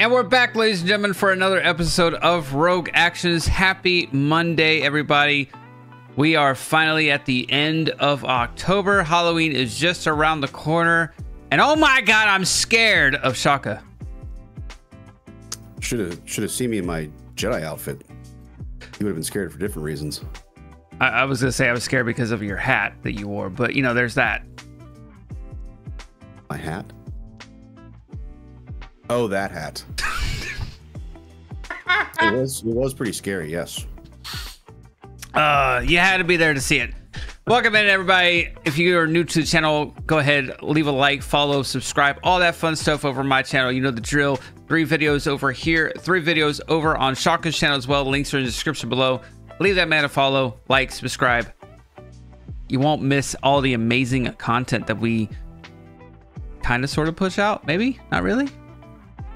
And we're back, ladies and gentlemen, for another episode of Rogue Actions. Happy Monday, everybody. We are finally at the end of October. Halloween is just around the corner. And oh my God, I'm scared of Shawka. Should have seen me in my Jedi outfit. You would have been scared for different reasons. I was going to say I was scared because of your hat that you wore, but you know, there's that. My hat? Oh, that hat. It was pretty scary, yes. You had to be there to see it. Welcome in, everybody. If you are new to the channel, go ahead, leave a like, follow, subscribe, all that fun stuff over my channel. You know the drill. 3 videos over here, 3 videos over on Shawka's channel as well. Links are in the description below. Leave that man a follow, like, subscribe. You won't miss all the amazing content that we kind of sort of push out. Maybe not really.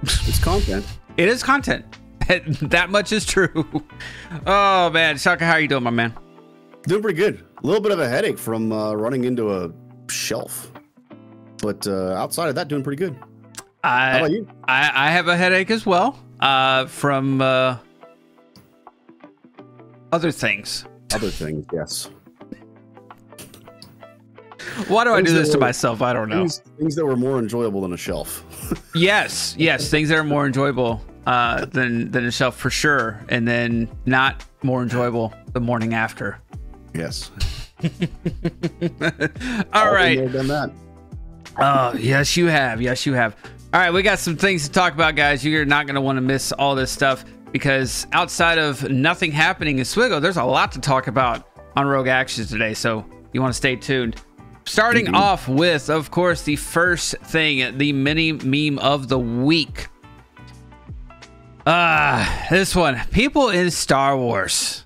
It's content. It is content. That much is true. Oh man, Shawka, how are you doing, my man? Doing pretty good. A little bit of a headache from running into a shelf, but outside of that, doing pretty good. How about you? I have a headache as well from other things. Other things, yes. Why do I do this to myself? I don't know. Things that were more enjoyable than a shelf. Yes, yes, things that are more enjoyable than a shelf for sure, and then not more enjoyable the morning after. Yes. All right. Oh, yes, you have. Yes, you have. All right. We got some things to talk about, guys. You're not going to want to miss all this stuff because outside of nothing happening in Swiggle, there's a lot to talk about on Rogue Actions today. So you want to stay tuned. Starting off with, of course, the first thing, the mini meme of the week. This one, people in Star Wars.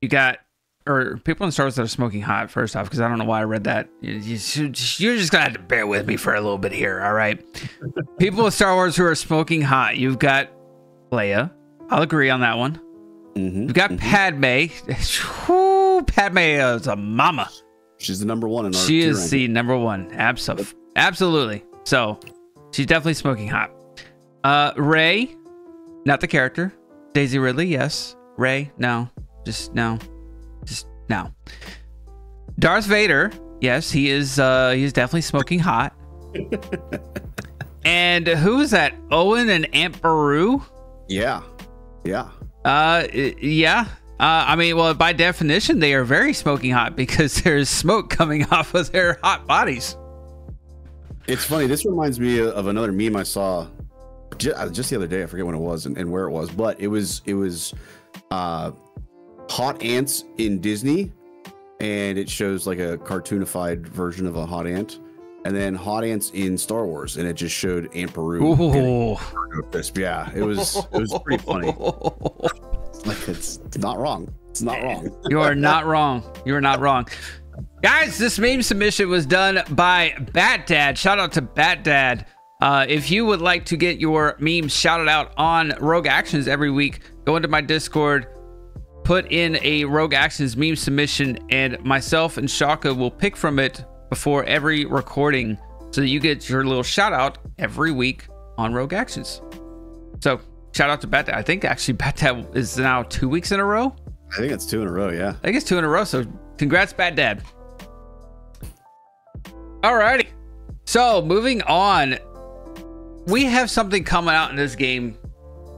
You got, or people in Star Wars that are smoking hot, first off, because I don't know why I read that. You're just going to have to bear with me for a little bit here, all right? People with Star Wars who are smoking hot. You've got Leia. I'll agree on that one. Mm-hmm, you've got Padme. Woo, Padme is a mama. She's the number one in our She is ranking. The number one. Absolutely. So, she's definitely smoking hot. Rey, not the character. Daisy Ridley, yes. Rey, no. Just no. Just no. Darth Vader, yes, he is definitely smoking hot. And who is that? Owen and Aunt Beru? Yeah. Yeah. Yeah. I mean, well, by definition, they are very smoking hot because there's smoke coming off of their hot bodies. It's funny. This reminds me of another meme I saw just the other day. I forget when it was and where it was, but it was hot ants in Disney, and it shows like a cartoonified version of a hot ant, and then hot ants in Star Wars, and it just showed Aunt Beru. Yeah, it was pretty funny. Like it's not wrong. It's not wrong. You are not wrong. You are not wrong. Guys, this meme submission was done by Bat Dad. Shout out to Bat Dad. If you would like to get your memes shouted out on Rogue Actions every week, go into my Discord, put in a Rogue Actions meme submission, and myself and Shawka will pick from it before every recording so that you get your little shout out every week on Rogue Actions. So shout out to Bat Dad. I think actually Bat Dad is now 2 weeks in a row. I think it's 2 in a row. Yeah, I think it's 2 in a row. So congrats, Bat Dad. Alrighty. So moving on, we have something coming out in this game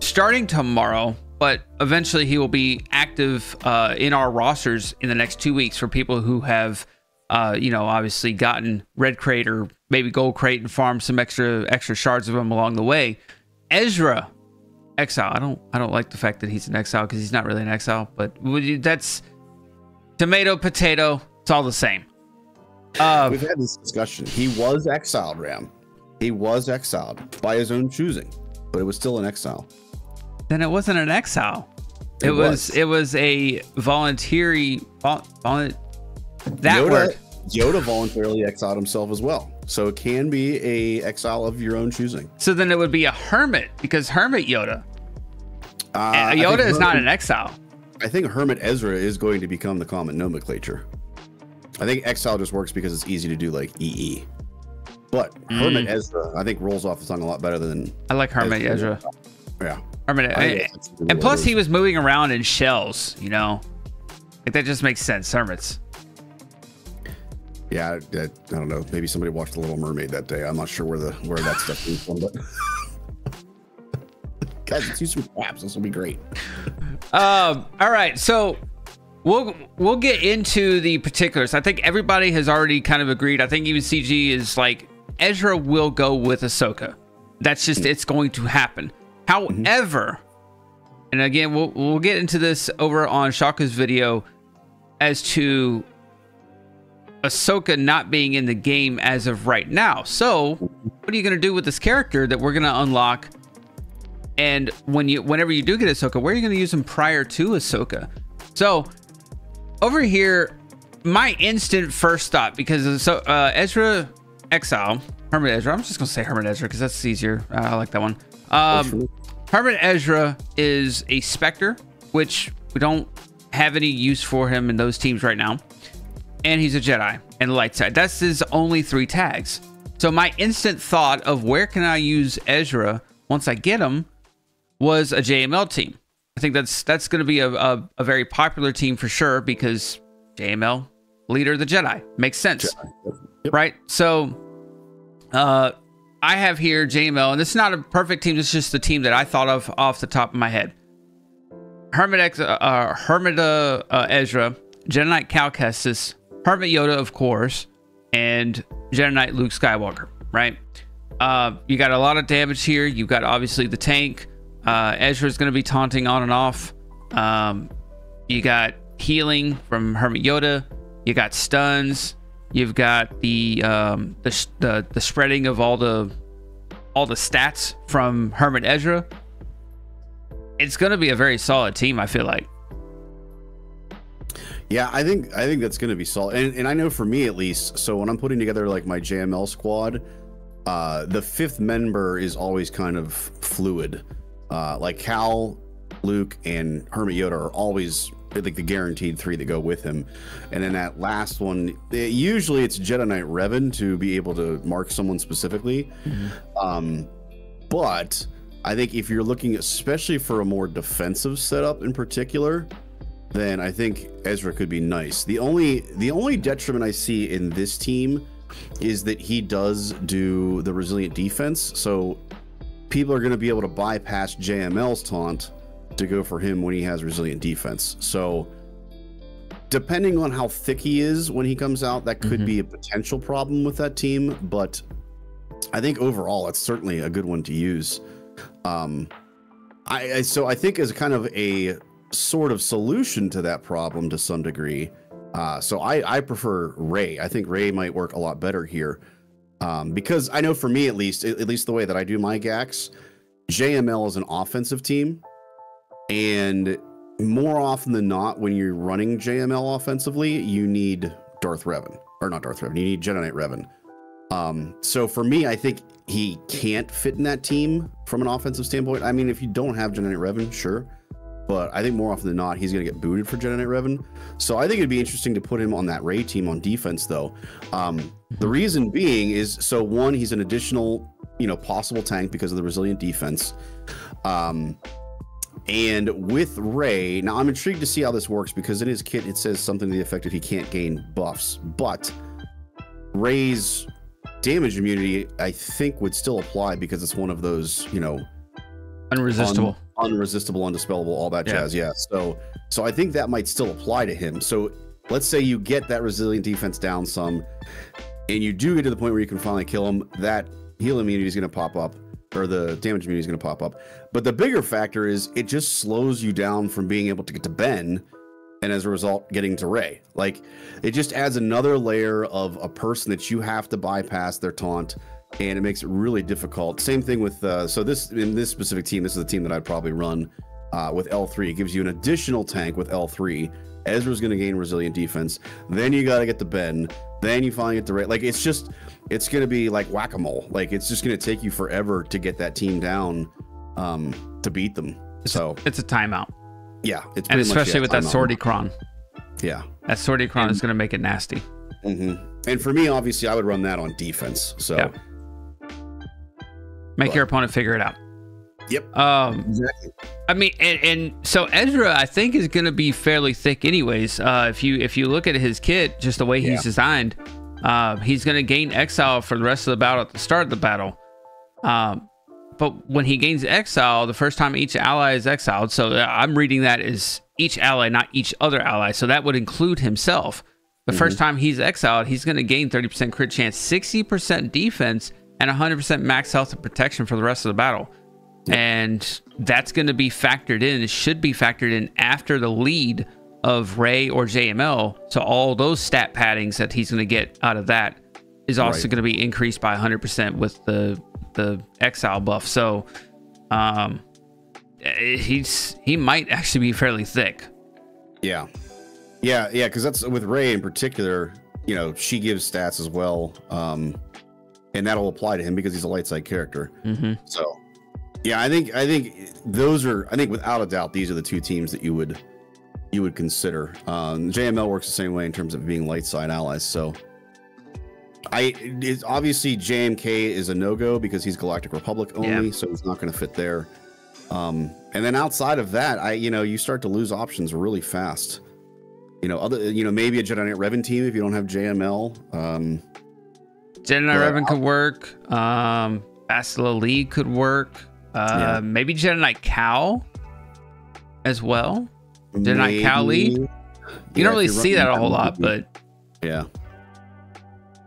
starting tomorrow, but eventually he will be active in our rosters in the next 2 weeks for people who have, you know, obviously gotten Red Crate or maybe Gold Crate and farmed some extra shards of them along the way. Ezra Exile. I don't like the fact that he's an exile because he's not really an exile, but that's tomato potato. It's all the same. We've had this discussion. He was exiled, Ram. He was exiled by his own choosing, but it was still an exile. Then it wasn't an exile. It was a voluntary. Yoda voluntarily exiled himself as well. So it can be a exile of your own choosing. So then it would be a hermit because Hermit Yoda. Yoda is not an exile. I think Hermit Ezra is going to become the common nomenclature. I think exile just works because it's easy to do like EE. But Hermit Ezra, I think, rolls off the tongue a lot better than... I like Hermit Ezra. Yeah. Hermit, and plus, he was moving around in shells, you know? Like, that just makes sense. Hermits. Yeah, I don't know. Maybe somebody watched The Little Mermaid that day. I'm not sure where that stuff came from, but... Guys, let's use some props. This will be great. All right, so... We'll get into the particulars. I think everybody has already kind of agreed. I think even CG is like, Ezra will go with Ahsoka. That's just, it's going to happen. However, and again, we'll get into this over on Shawka's video as to Ahsoka not being in the game as of right now. So what are you going to do with this character that we're going to unlock? And whenever you do get Ahsoka, where are you going to use him prior to Ahsoka? So... Over here, my instant first thought, because so Ezra Exile, Hermit Ezra, I'm just gonna say Hermit Ezra because that's easier. I like that one. Hermit Ezra is a Spectre, which we don't have any use for him in those teams right now, and he's a Jedi and light side. That's his only three tags. So my instant thought of where can I use Ezra once I get him was a JML team. I think that's going to be a very popular team for sure, because JML, leader of the Jedi, makes sense, yep. Right? So I have here JML, and it's not a perfect team. It's just the team that I thought of off the top of my head. Hermit Ezra, Jedi Knight Cal Kestis, Hermit Yoda, of course, and Jedi Knight Luke Skywalker, right? You got a lot of damage here. You've got obviously the tank. Ezra's going to be taunting on and off. You got healing from Hermit Yoda. You got stuns. You've got the spreading of all the stats from Hermit Ezra. It's going to be a very solid team, I feel like. Yeah, I think that's going to be solid. And I know for me at least. So when I'm putting together like my JML squad, the fifth member is always kind of fluid. Like Cal, Luke, and Hermit Yoda are always like the guaranteed three that go with him, and then that last one, usually it's Jedi Knight Revan to be able to mark someone specifically. But I think if you're looking especially for a more defensive setup in particular, then I think Ezra could be nice. The only detriment I see in this team is that he does do the resilient defense, so people are going to be able to bypass JML's taunt to go for him when he has resilient defense. So depending on how thick he is when he comes out, that could be a potential problem with that team. But I think overall, it's certainly a good one to use. So I think as kind of a sort of solution to that problem to some degree. So I prefer Rey. I think Rey might work a lot better here. Because I know for me, at least the way that I do my GACs, JML is an offensive team. And more often than not, when you're running JML offensively, you need Darth Revan. Or not Darth Revan, you need Jedi Knight Revan. So for me, I think he can't fit in that team from an offensive standpoint. I mean, if you don't have Jedi Knight Revan, sure. But I think more often than not, he's going to get booted for Jedi Knight Revan. So I think it'd be interesting to put him on that Rey team on defense, though. The reason being is, so one, he's an additional, possible tank because of the resilient defense. And with Rey, now I'm intrigued to see how this works, because in his kit, it says something to the effect that he can't gain buffs. But Rey's damage immunity, I think, would still apply, because it's one of those, unresistible. Unresistible, undispellable, all that jazz. Yeah. So I think that might still apply to him. So let's say you get that resilient defense down some, and you do get to the point where you can finally kill him. That heal immunity is going to pop up, or the damage immunity is going to pop up. But the bigger factor is it just slows you down from being able to get to Ben, and as a result, getting to Rey. Like, it just adds another layer of a person that you have to bypass their taunt. And it makes it really difficult. Same thing with, in this specific team, this is the team that I'd probably run with L3. It gives you an additional tank with L3. Ezra's going to gain resilient defense. Then you got to get to Ben. Then you finally get to Rey. Like, it's going to be like whack-a-mole. Like, it's just going to take you forever to get that team down to beat them. It's a timeout. Yeah. It's pretty much, especially with that Sorticron. Yeah. That Sorticron is going to make it nasty. Mm-hmm. And for me, obviously, I would run that on defense. So yeah. Make your opponent figure it out. Yep. Exactly. I mean, and so Ezra, I think, is going to be fairly thick anyways. If you look at his kit, just the way he's designed, he's going to gain exile for the rest of the battle at the start of the battle. But when he gains exile, the first time each ally is exiled, so I'm reading that as each ally, not each other ally. So that would include himself. The first time he's exiled, he's going to gain 30% crit chance, 60% defense, and 100% max health and protection for the rest of the battle. And that's going to be factored in. It should be factored in after the lead of Rey or JML. So all those stat paddings that he's going to get out of that is also going to be increased by 100% with the exile buff. So he might actually be fairly thick. Yeah. Yeah. Yeah. Because that's with Rey in particular, you know, she gives stats as well. And that'll apply to him because he's a light side character. So. Yeah, I think those are, without a doubt, these are the two teams that you would consider. JML works the same way in terms of being light side allies. So it's obviously JMK is a no-go because he's Galactic Republic only, so he's not going to fit there. And then outside of that, you start to lose options really fast. Maybe a Jedi Knight Revan team if you don't have JML. Jedi Knight Revan could work. Bastila Lee could work. Maybe Jedi Knight Cal as well. Jedi Knight Cal lead. You don't really see that a whole lot, but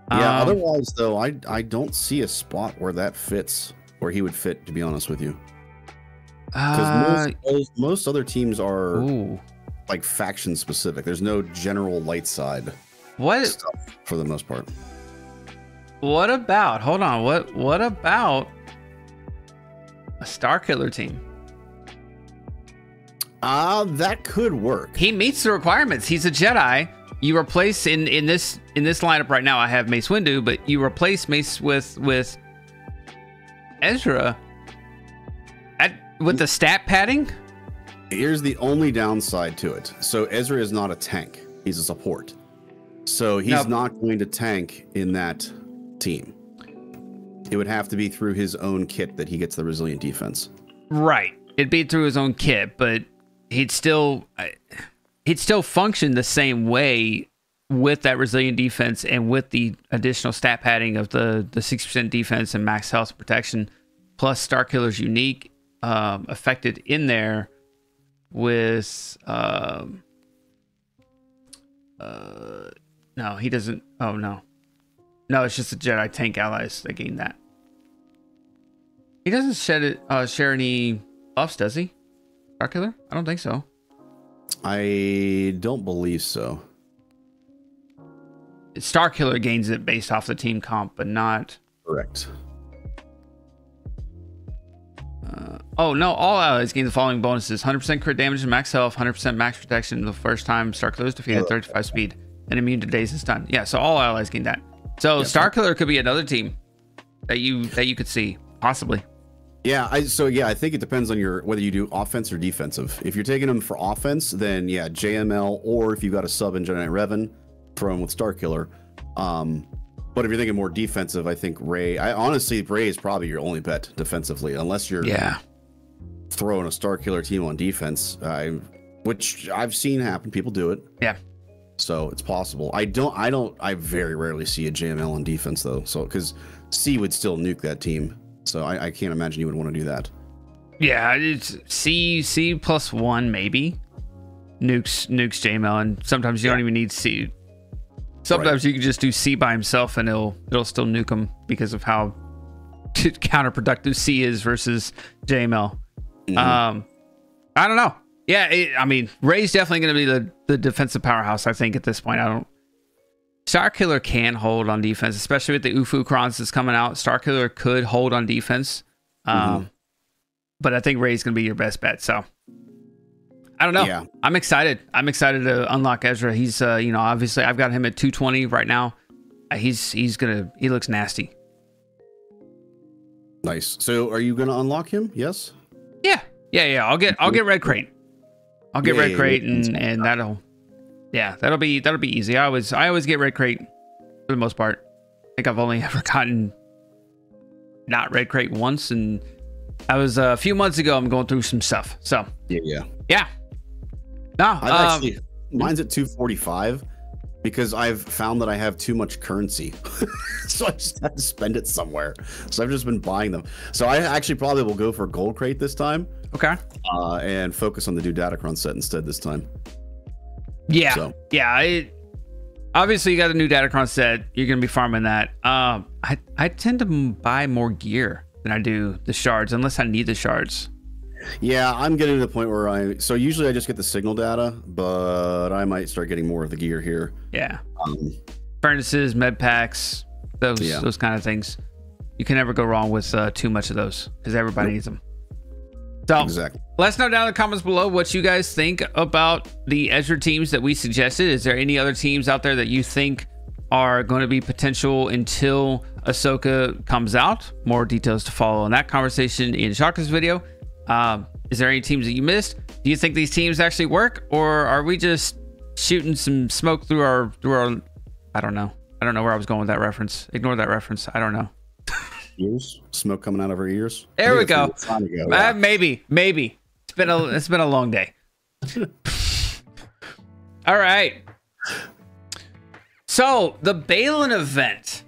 otherwise, though, I don't see a spot where that fits, where he would fit, to be honest with you. Because most other teams are like faction specific. There's no general light side stuff for the most part. What about? Hold on. What about a Star Killer team? That could work. He meets the requirements. He's a Jedi. You replace in this lineup right now. I have Mace Windu, but you replace Mace with Ezra with the stat padding. Here's the only downside to it. So Ezra is not a tank. He's a support. So he's not going to tank in that team. It would have to be through his own kit that he gets the resilient defense. Right. It'd be through his own kit, but he'd still function the same way with that resilient defense and with the additional stat padding of the 60% defense and max health protection, plus Star Killer's unique affected in there with no, he doesn't. Oh no. No, it's just the Jedi tank allies that gain that. He doesn't share any buffs, does he? Star Killer? I don't think so. I don't believe so. Star Killer gains it based off the team comp, but not... Correct. Oh, no. All allies gain the following bonuses. 100% crit damage and max health. 100% max protection the first time Star Killer is defeated. 35 speed. And immune to daze and stun. Yeah, so all allies gain that. So yeah, Star Killer could be another team that you could see possibly. Yeah, I think it depends on whether you do offense or defensive. If you're taking them for offense, then yeah, JML, or if you got a sub in Jedi Knight Revan, throw him with Star Killer. But if you're thinking more defensive, I think Rey. Honestly, Rey is probably your only bet defensively, unless you're throwing a Star Killer team on defense, which I've seen happen. People do it. Yeah. So it's possible. I very rarely see a JML in defense though. So, cause C would still nuke that team. So I can't imagine you would want to do that. Yeah. It's C plus one, maybe nukes JML. And sometimes you don't even need C. Sometimes you can just do C by himself and it'll still nuke him because of how counterproductive C is versus JML. I don't know. Yeah, Rey's definitely going to be the defensive powerhouse, I think, at this point. Star Killer can hold on defense, especially with the Ufu Krons that's coming out. Star Killer could hold on defense. But I think Rey's going to be your best bet, so I don't know. Yeah. I'm excited. I'm excited to unlock Ezra. He's obviously I've got him at 220 right now. He looks nasty. Nice. So are you going to unlock him? Yes? Yeah. I'll get Red Crate. I'll get Red Crate, and that'll Yeah, that'll be easy. I always get Red Crate for the most part. I think I've only ever gotten not Red Crate once, and I was a few months ago. I'm going through some stuff, so yeah. No, actually, mine's at 245 because I've found that I have too much currency, so I just had to spend it somewhere. So I've just been buying them. So I actually probably will go for Gold Crate this time. Okay. And focus on the Dudadicron set instead this time. Yeah, so. Yeah. Obviously, you got a new Datacron set. You're gonna be farming that. I tend to buy more gear than I do the shards, unless I need the shards. Yeah, I'm getting to the point where so usually I just get the signal data, but I might start getting more of the gear here. Yeah, furnaces, med packs, those kind of things. You can never go wrong with too much of those because everybody needs them. So exactly. Let us know down in the comments below what you guys think about the Ezra teams that we suggested. Is there any other teams out there that you think are going to be potential until Ahsoka comes out? More details to follow on that conversation in Shawka's video. Is there any teams that you missed? Do you think these teams actually work, or are we just shooting some smoke through our I don't know. I don't know where I was going with that reference. Ignore that reference. I don't know. Ears, smoke coming out of her ears. There we go. Maybe. It's been a long day. All right. So the Baylan event.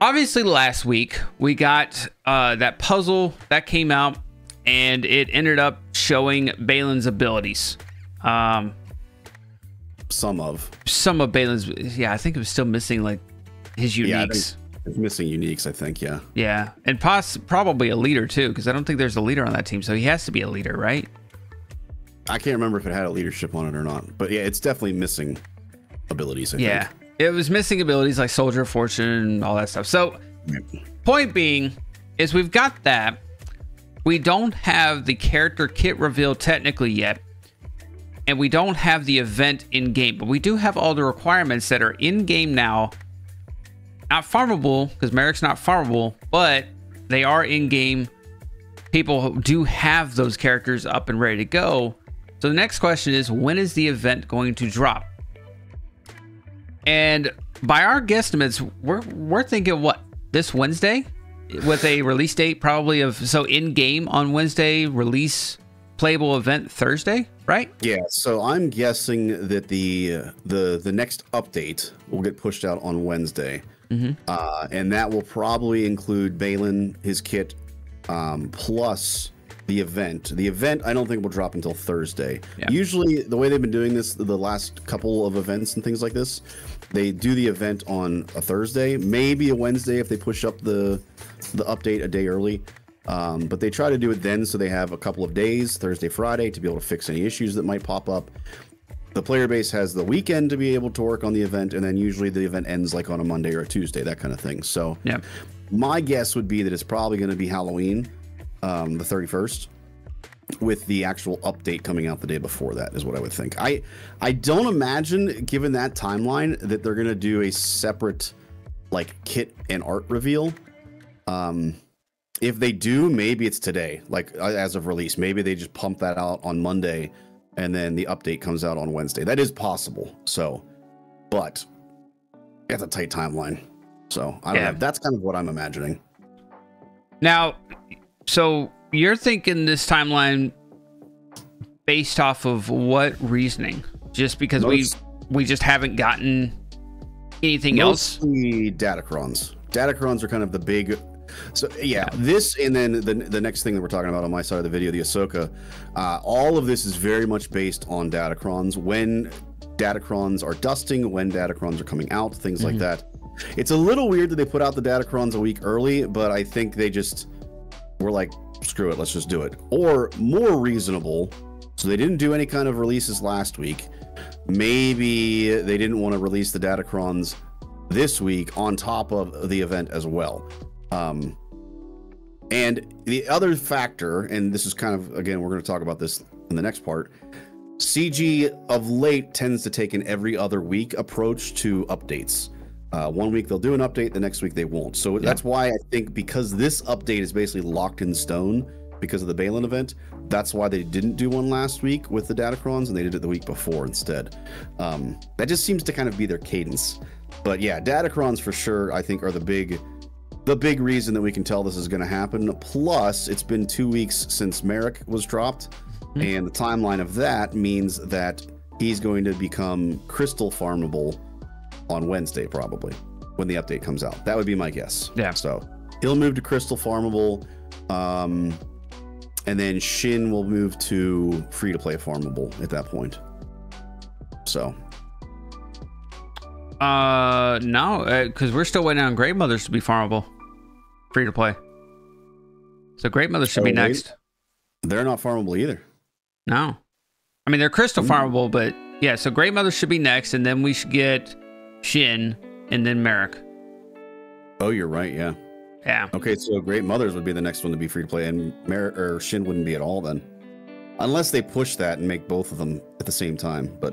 Obviously, last week we got that puzzle that came out, and it ended up showing Baylan's abilities. Some of Baylan's. Yeah, I think it was still missing like his uniques. Yeah, it's missing uniques, I think. Yeah, and probably a leader too, because I don't think there's a leader on that team, so he has to be a leader, right? I can't remember if it had a leadership on it or not, but yeah, it's definitely missing abilities, I think. It was missing abilities like Soldier of Fortune and all that stuff. So point being is we've got that. We don't have the character kit reveal technically yet, and we don't have the event in game, but we do have all the requirements that are in game now. Not farmable because Merrick's not farmable, but they are in game. People do have those characters up and ready to go. So the next question is, when is the event going to drop? And by our guesstimates, we're thinking what, this Wednesday, with a release date probably of, so in game on Wednesday, release playable event Thursday, right? Yeah, so I'm guessing that the next update will get pushed out on Wednesday. And that will probably include Baylan, his kit, plus the event. The event, I don't think, will drop until Thursday. Yeah. Usually, the way they've been doing this, the last couple of events and things like this, they do the event on a Thursday, maybe a Wednesday if they push up the update a day early. But they try to do it then, so they have a couple of days, Thursday, Friday, to be able to fix any issues that might pop up. The player base has the weekend to be able to work on the event, and then usually the event ends like on a Monday or a Tuesday, that kind of thing. So yeah, my guess would be that it's probably going to be Halloween, the 31st, with the actual update coming out the day before that is what I would think. I don't imagine, given that timeline, that they're going to do a separate like kit and art reveal. If they do, maybe it's today, like as of release. Maybe they just pump that out on Monday, and then the update comes out on Wednesday. That is possible. So, but that's a tight timeline. So I don't know. That's kind of what I'm imagining. Now, so you're thinking this timeline based off of what reasoning? Just because we just haven't gotten anything else? Mostly Datacrons. Datacrons are kind of the big. So yeah, this, and then the next thing that we're talking about on my side of the video, the Ahsoka, all of this is very much based on Datacrons, when Datacrons are dusting, when Datacrons are coming out, things like that. It's a little weird that they put out the Datacrons a week early, but I think they just were like, screw it, let's just do it. Or more reasonable, so they didn't do any kind of releases last week. Maybe they didn't want to release the Datacrons this week on top of the event as well. And the other factor, and this is kind of, again, we're going to talk about this in the next part, CG of late tends to take an every other week approach to updates. One week they'll do an update, the next week they won't. So that's why I think, because this update is basically locked in stone, because of the Baylan event. That's why they didn't do one last week with the Datacrons, and they did it the week before instead. That just seems to kind of be their cadence. But yeah, Datacrons for sure, I think, are the big reason that we can tell this is going to happen. Plus, it's been 2 weeks since Merrick was dropped, and the timeline of that means that he's going to become crystal farmable on Wednesday, probably, when the update comes out. That would be my guess. Yeah. So he'll move to crystal farmable, and then Shin will move to free-to-play farmable at that point. So. No, because we're still waiting on Great Mothers to be farmable, free-to-play. So Great Mothers should be next. They're not farmable either. No. I mean, they're crystal farmable, but yeah, so Great Mother should be next, and then we should get Shin, and then Merrick. Oh, you're right, yeah. Yeah. Okay, so Great Mothers would be the next one to be free to play, and Merrick or Shin wouldn't be at all then. Unless they push that and make both of them at the same time, but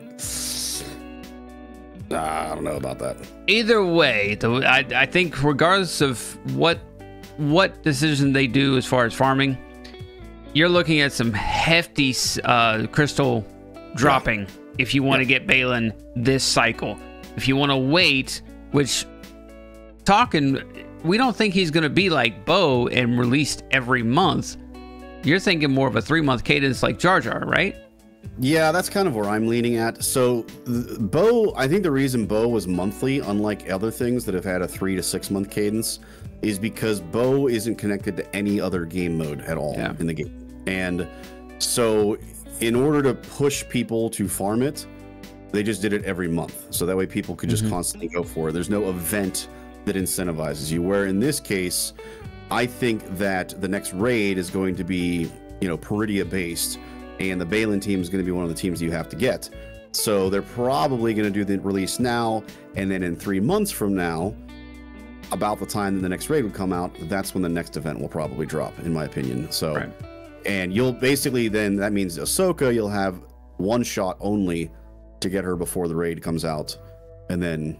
I don't know about that. Either way, though, I think regardless of what decision they do as far as farming, you're looking at some hefty crystal dropping if you want to get Baylan this cycle. If you want to wait, which we don't think he's going to be like Bo and released every month. You're thinking more of a 3-month cadence like Jar Jar, right? Yeah, that's kind of where I'm leaning at. So Bo, I think the reason Bo was monthly, unlike other things that have had a 3- to 6-month cadence, is because Bo isn't connected to any other game mode at all in the game. And so in order to push people to farm it, they just did it every month. So that way people could just constantly go for it. There's no event that incentivizes you. Where in this case, I think that the next raid is going to be, you know, Peridia based, and the Baylan team is going to be one of the teams you have to get. So they're probably going to do the release now, and then in 3 months from now, about the time that the next raid would come out, that's when the next event will probably drop, in my opinion. So, and you'll basically then, that means Ahsoka, you'll have one shot only to get her before the raid comes out. And then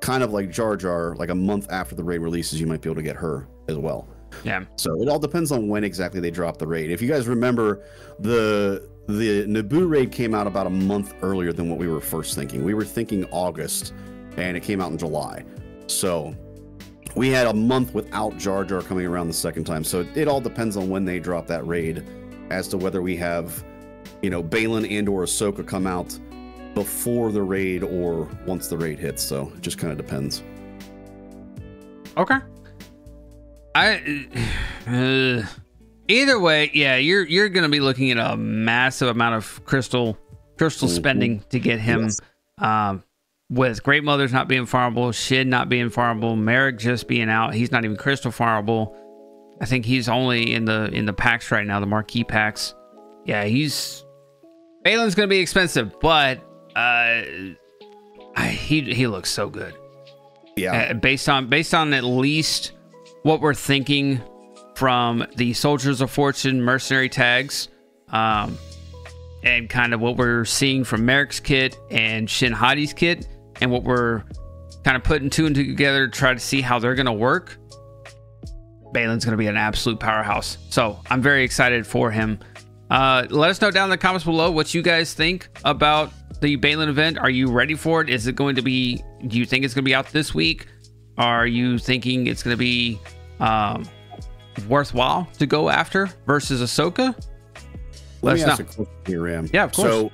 kind of like Jar Jar, like a month after the raid releases, you might be able to get her as well. Yeah. So it all depends on when exactly they drop the raid. If you guys remember, the Naboo raid came out about a month earlier than what we were first thinking. We were thinking August, and it came out in July. So we had a month without Jar Jar coming around the second time. So it all depends on when they drop that raid as to whether we have, you know, Baylan and or Ahsoka come out before the raid or once the raid hits. So it just kind of depends. Okay. Either way, yeah, you're going to be looking at a massive amount of crystal spending to get him. Yes. With Great Mothers not being farmable, Shin not being farmable, Merrick just being out, he's not even crystal farmable. I think he's only in the packs right now, the marquee packs. Yeah, he's Baylan's gonna be expensive, but he looks so good. Yeah, based on at least what we're thinking from the Soldiers of Fortune mercenary tags, and kind of what we're seeing from Merrick's kit and Shin Hadi's kit, and what we're kind of putting two and two together to try to see how they're going to work, Baylan's going to be an absolute powerhouse. So I'm very excited for him. Let us know down in the comments below what you guys think about the Baylan event. Are you ready for it? Is it going to be, do you think it's going to be out this week? Are you thinking it's going to be worthwhile to go after versus Ahsoka? Let me ask a question here, Ram. Yeah, of course.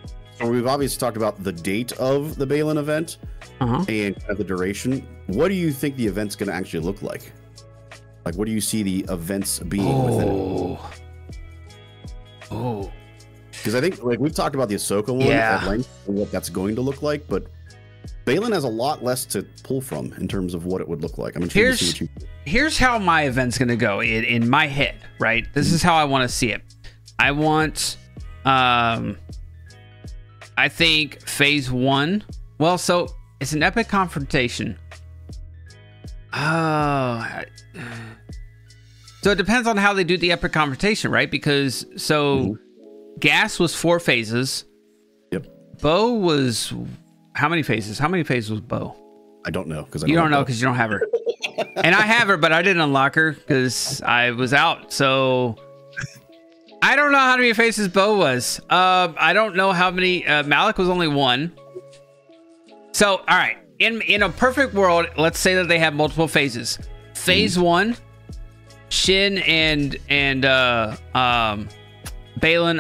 So we've obviously talked about the date of the Baylan event and kind of the duration. What do you think the event's going to actually look like? Like, what do you see the events being within it? Oh. Because I think, like, we've talked about the Ahsoka one at length and what that's going to look like, but Baylan has a lot less to pull from in terms of what it would look like. I'm interested to see what you... Here's how my event's going to go in my head, right? This is how I want to see it. I want, I think phase 1. Well, so it's an epic confrontation. Oh, so it depends on how they do the epic confrontation, right? Because so Gas was 4 phases. Yep. Bo was how many phases? How many phases was Bo? I don't know because you don't know because you don't have her, and I have her, but I didn't unlock her because I was out. So. I don't know how many faces Bo was. I don't know how many. Malik was only one. So, all right. In a perfect world, let's say that they have multiple phases. Phase one, Shin and Baylan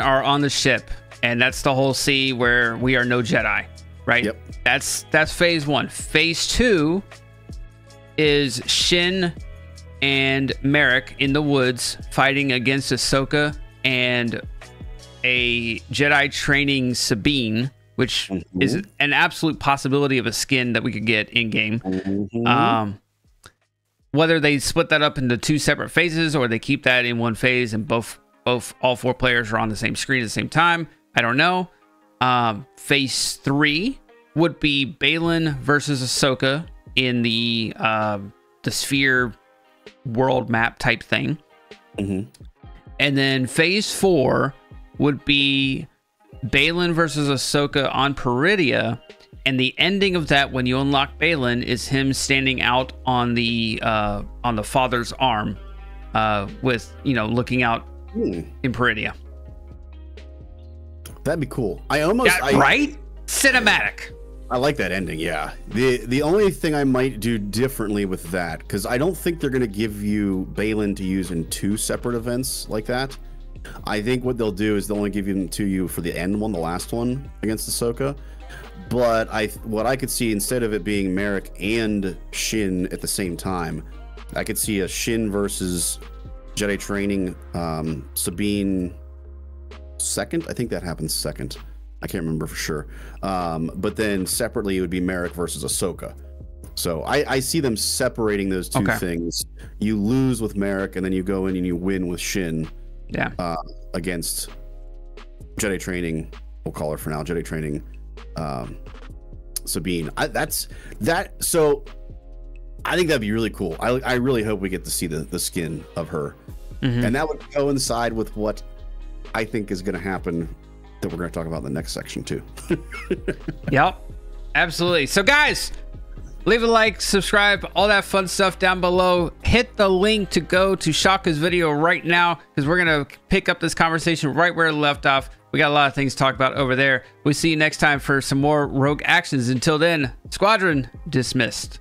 are on the ship, and that's the whole sea where we are no Jedi, right? Yep. That's phase one. Phase two is Shin and Merrick in the woods fighting against Ahsoka and a Jedi training Sabine, which is an absolute possibility of a skin that we could get in game. Whether they split that up into two separate phases or they keep that in one phase and all four players are on the same screen at the same time, I don't know. Phase three would be Baylan versus Ahsoka in the sphere world map type thing. And then phase four would be Baylan versus Ahsoka on Peridia, and the ending of that, when you unlock Baylan, is him standing out on the father's arm, with, you know, looking out in Peridia. That'd be cool. I almost right cinematic. I like that ending. Yeah. The only thing I might do differently with that, because I don't think they're going to give you Baylan to use in two separate events like that. I think what they'll do is they'll only give them to you for the end one, the last one against Ahsoka. But what I could see, instead of it being Merrick and Shin at the same time, I could see a Shin versus Jedi training Sabine second. I think that happens second. I can't remember for sure. But then separately, it would be Merrick versus Ahsoka. So I see them separating those two things. You lose with Merrick, and then you go in and you win with Shin. Yeah. Against Jedi training, we'll call her for now, Jedi training Sabine. So I think that'd be really cool. I really hope we get to see the skin of her. And that would coincide with what I think is going to happen that we're going to talk about in the next section too. Yep. Absolutely. So guys, leave a like, subscribe, all that fun stuff down below. Hit the link to go to Shawka's video right now, because we're going to pick up this conversation right where it left off. We got a lot of things to talk about over there. We'll see you next time for some more Rogue Actions. Until then, Squadron dismissed.